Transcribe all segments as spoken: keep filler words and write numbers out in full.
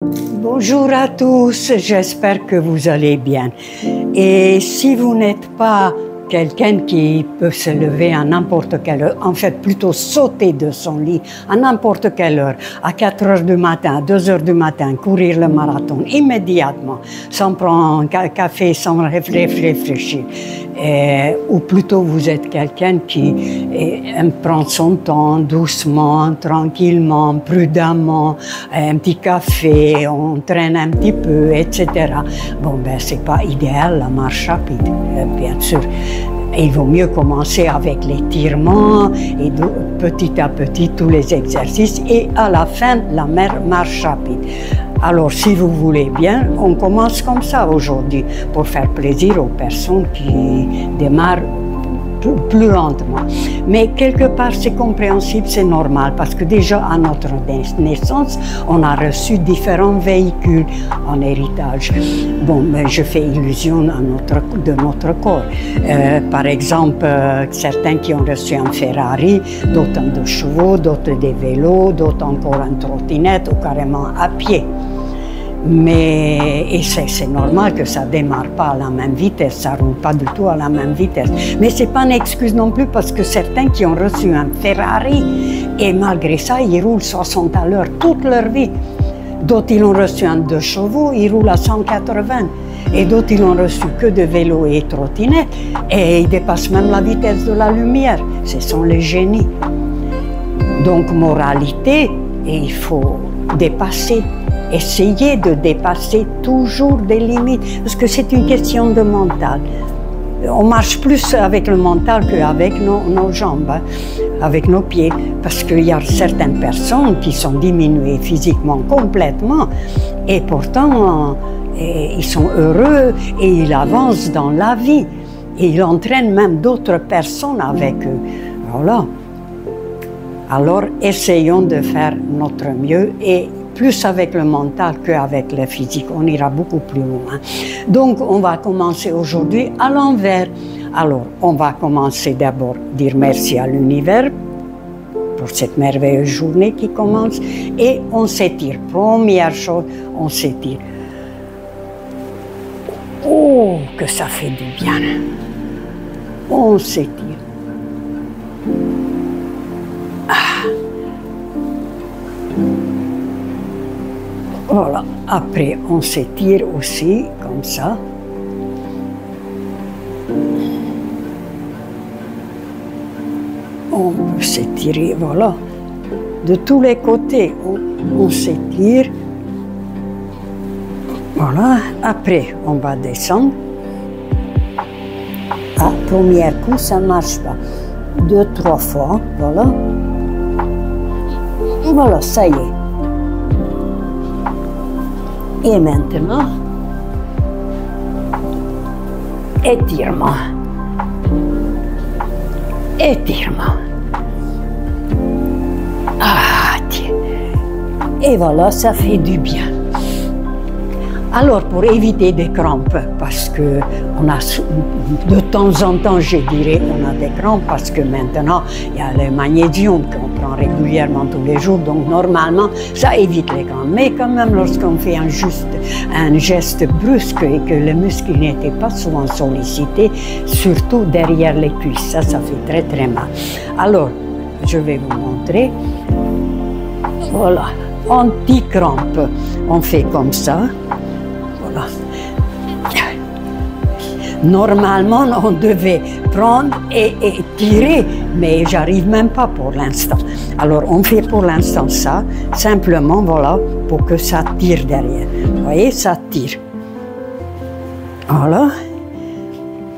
Bonjour à tous, j'espère que vous allez bien. Et si vous n'êtes pas quelqu'un qui peut se lever à n'importe quelle heure, en fait plutôt sauter de son lit à n'importe quelle heure, à quatre heures du matin, à deux heures du matin, courir le marathon immédiatement, sans prendre un café, sans réfléchir, et, ou plutôt vous êtes quelqu'un qui aime prendre son temps doucement, tranquillement, prudemment, un petit café, on traîne un petit peu, et cetera. Bon ben c'est pas idéal la marche rapide, bien sûr. Et il vaut mieux commencer avec l'étirement et de, petit à petit tous les exercices et à la fin la marche rapide. Alors si vous voulez bien, on commence comme ça aujourd'hui pour faire plaisir aux personnes qui démarrent plus lentement. Mais quelque part c'est compréhensible, c'est normal, parce que déjà à notre naissance, on a reçu différents véhicules en héritage. Bon, mais je fais illusion à notre, de notre corps. Euh, par exemple, euh, certains qui ont reçu un Ferrari, d'autres de chevaux, d'autres des vélos, d'autres encore en trottinette ou carrément à pied. Mais c'est normal que ça ne démarre pas à la même vitesse, ça ne roule pas du tout à la même vitesse. Mais ce n'est pas une excuse non plus, parce que certains qui ont reçu un Ferrari, et malgré ça, ils roulent soixante à l'heure toute leur vie. D'autres, ils ont reçu un deux chevaux, ils roulent à cent quatre-vingts. Et d'autres, ils n'ont reçu que de vélos et trottinettes, et ils dépassent même la vitesse de la lumière. Ce sont les génies. Donc, moralité, il faut dépasser. Essayez de dépasser toujours des limites, parce que c'est une question de mental. On marche plus avec le mental qu'avec nos, nos jambes, hein, avec nos pieds, parce qu'il y a certaines personnes qui sont diminuées physiquement complètement, et pourtant, et ils sont heureux et ils avancent dans la vie. Et ils entraînent même d'autres personnes avec eux. Voilà. Alors, essayons de faire notre mieux et plus avec le mental qu'avec le physique. On ira beaucoup plus loin. Donc, on va commencer aujourd'hui à l'envers. Alors, on va commencer d'abord dire merci à l'univers pour cette merveilleuse journée qui commence. Et on s'étire. Première chose, on s'étire. Oh, que ça fait du bien. On s'étire. Voilà, après on s'étire aussi, comme ça. On peut s'étirer, voilà, de tous les côtés, on, on s'étire. Voilà, après on va descendre. Ah, premier coup, ça ne marche pas. Deux, trois fois, voilà. Voilà, ça y est. Et maintenant, étirement, étirement, ah, tiens. Et voilà, ça fait du bien. Alors, pour éviter des crampes, parce que on a, de temps en temps, je dirais, on a des crampes, parce que maintenant, il y a le magnésium qu'on prend régulièrement tous les jours, donc normalement, ça évite les crampes. Mais quand même, lorsqu'on fait un, juste, un geste brusque et que le muscle n'était pas souvent sollicité, surtout derrière les cuisses, ça, ça fait très très mal. Alors, je vais vous montrer. Voilà, anti-crampe. On fait comme ça. Normalement, on devait prendre et, et tirer, mais j'arrive même pas pour l'instant. Alors, on fait pour l'instant ça, simplement, voilà, pour que ça tire derrière. Vous voyez, ça tire. Voilà.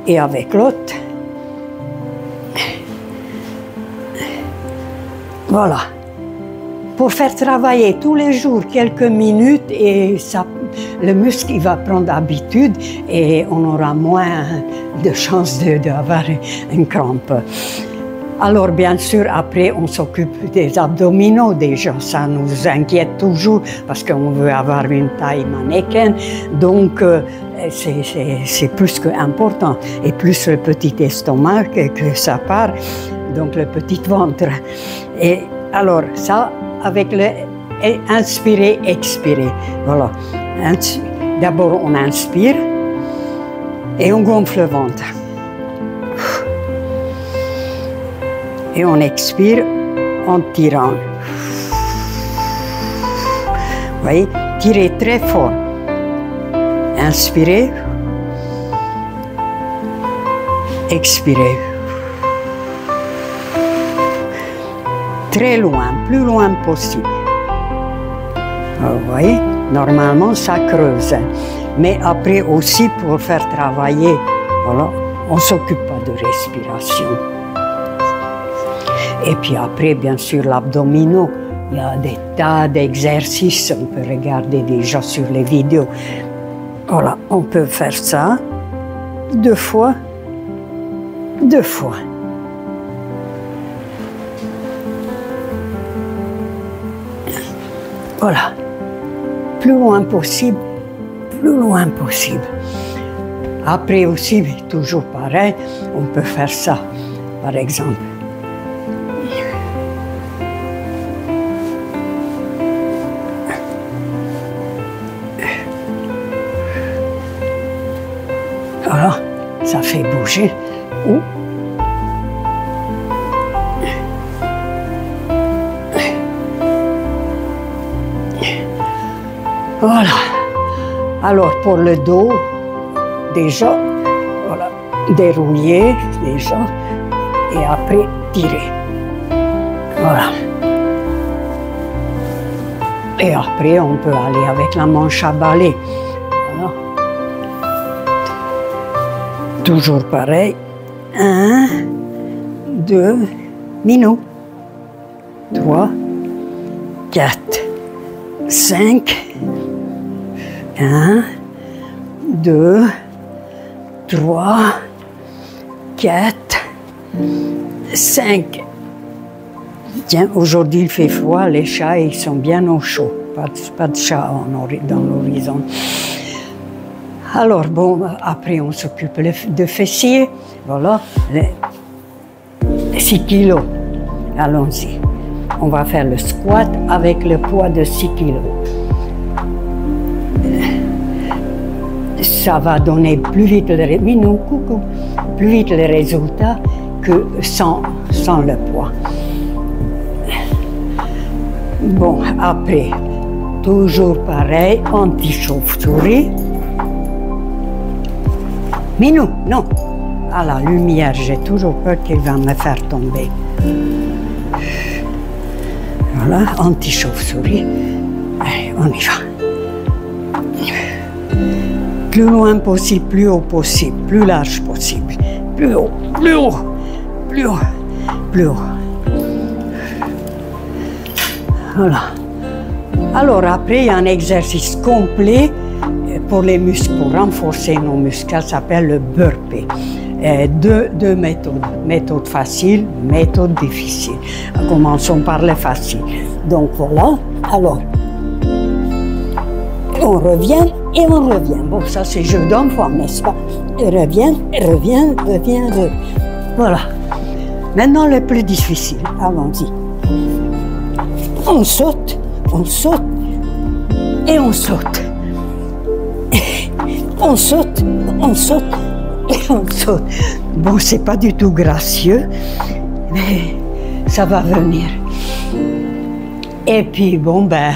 Et avec l'autre. Voilà. Pour faire travailler tous les jours quelques minutes, et ça, le muscle il va prendre habitude et on aura moins de chances d'avoir une crampe. Alors bien sûr, après on s'occupe des abdominaux déjà, ça nous inquiète toujours parce qu'on veut avoir une taille mannequin, donc euh, c'est plus qu'important. Et plus le petit estomac que, que ça part, donc le petit ventre. Et alors ça, avec le inspirer, expirer. Voilà. D'abord, on inspire et on gonfle le ventre. Et on expire en tirant. Vous voyez, tirez très fort. Inspirez. Expirez. Très loin, plus loin possible. Vous voyez, normalement ça creuse. Mais après aussi pour faire travailler, voilà, on ne s'occupe pas de respiration. Et puis après, bien sûr, l'abdominal. Il y a des tas d'exercices. On peut regarder déjà sur les vidéos. Voilà, on peut faire ça deux fois, deux fois. Voilà, plus loin possible, plus loin possible. Après aussi, mais toujours pareil, on peut faire ça, par exemple. Voilà, ça fait bouger. Ouh. Voilà. Alors pour le dos, déjà, voilà, dérouiller déjà et après tirer. Voilà. Et après on peut aller avec la manche à balai. Voilà. Toujours pareil. Un, deux, minot. Trois, quatre, cinq. Un, deux, trois, quatre, cinq. Tiens, aujourd'hui il fait froid, les chats ils sont bien au chaud. Pas de, pas de chat dans l'horizon. Alors bon, après on s'occupe de fessiers. Voilà, six kilos. Allons-y. On va faire le squat avec le poids de six kilos. Ça va donner plus vite les, minou, coucou, plus vite les résultats que sans, sans le poids. Bon, après, toujours pareil, anti-chauve-souris. Minou, non. À la lumière, j'ai toujours peur qu'il va me faire tomber. Voilà, anti-chauve-souris. Allez, on y va. Plus loin possible, plus haut possible, plus large possible, plus haut, plus haut, plus haut, plus haut. Voilà. Alors après, il y a un exercice complet pour les muscles, pour renforcer nos muscles, ça s'appelle le burpee. Et deux, deux méthodes, méthode facile, méthode difficile. Commençons par les faciles. Donc voilà, alors, on revient. Et on revient. Bon, ça c'est jeu d'enfant, n'est-ce pas? Reviens, reviens, reviens, reviens. Voilà. Maintenant le plus difficile. Allons-y. On saute, on saute et on saute. On saute, on saute et on saute. Bon, c'est pas du tout gracieux, mais ça va venir. Et puis, bon, ben,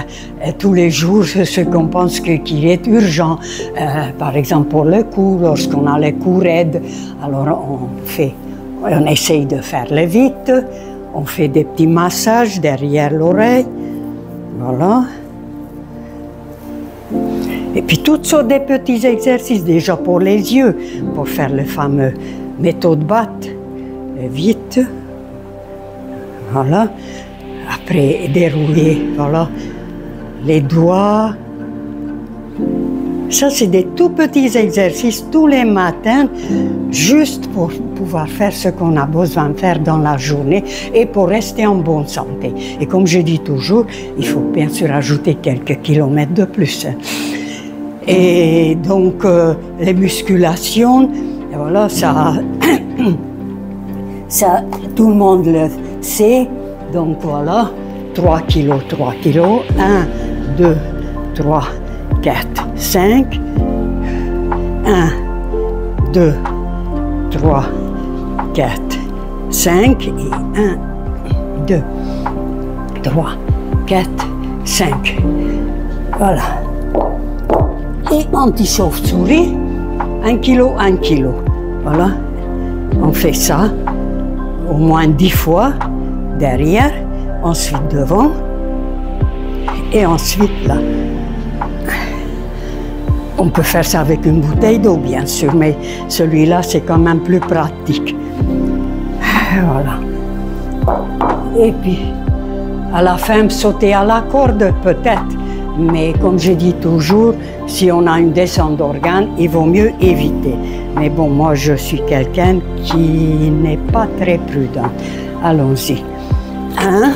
tous les jours, ce qu'on pense qu'il est urgent, euh, par exemple pour le cou, lorsqu'on a le cou raide, alors on fait, on essaye de faire le vite, on fait des petits massages derrière l'oreille, voilà. Et puis toutes sortes de petits exercices, déjà pour les yeux, pour faire le fameux méthode batte, vite, voilà. Après, dérouler, voilà, les doigts. Ça, c'est des tout petits exercices tous les matins, juste pour pouvoir faire ce qu'on a besoin de faire dans la journée et pour rester en bonne santé. Et comme je dis toujours, il faut bien sûr ajouter quelques kilomètres de plus. Et donc, euh, les musculations, voilà, ça, ça, tout le monde le sait. Donc voilà, trois kilos, trois kilos, un, deux, trois, quatre, cinq, un, deux, trois, quatre, cinq, et un, deux, trois, quatre, cinq. Voilà. Et anti-chauve-souris, un kilo, un kilo. Voilà. On fait ça au moins dix fois, derrière, ensuite devant, et ensuite là. On peut faire ça avec une bouteille d'eau, bien sûr, mais celui-là, c'est quand même plus pratique. Voilà. Et puis, à la fin, sauter à la corde, peut-être. Mais comme je dis toujours, si on a une descente d'organes, il vaut mieux éviter. Mais bon, moi, je suis quelqu'un qui n'est pas très prudent. Allons-y. un,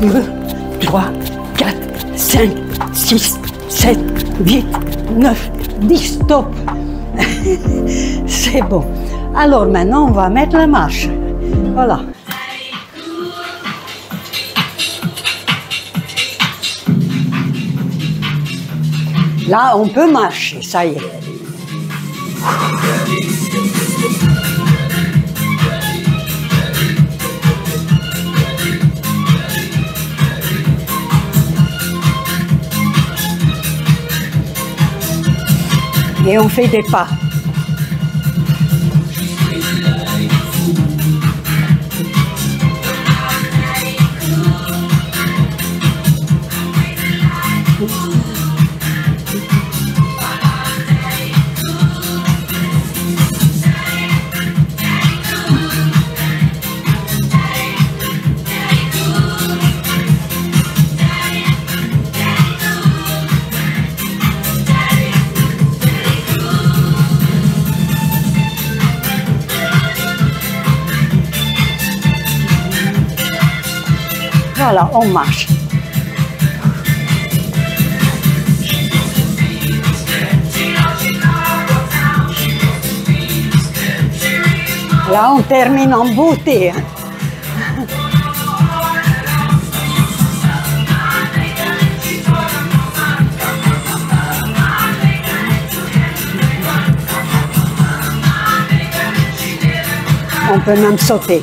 deux, trois, quatre, cinq, six, sept, huit, neuf, dix, stop. C'est bon. Alors maintenant, on va mettre la marche. Voilà. Là, on peut marcher, ça y est. Et on fait des pas. Voilà, on marche. Là, on termine en beauté. On peut même sauter.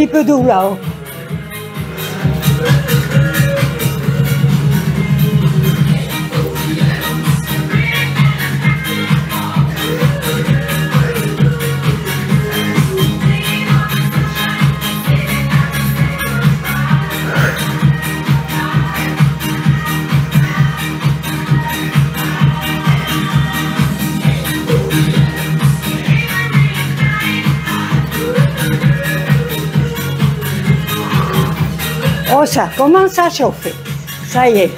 petit peu d'eau là-haut. Oh, ça commence à chauffer. Ça y est.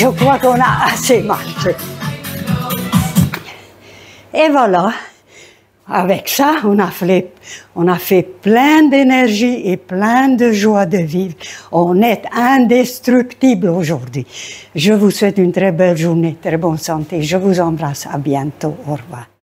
Je crois qu'on a assez mangé. Et voilà, avec ça, on a fait, on a fait plein d'énergie et plein de joie de vivre. On est indestructible aujourd'hui. Je vous souhaite une très belle journée, très bonne santé. Je vous embrasse. À bientôt. Au revoir.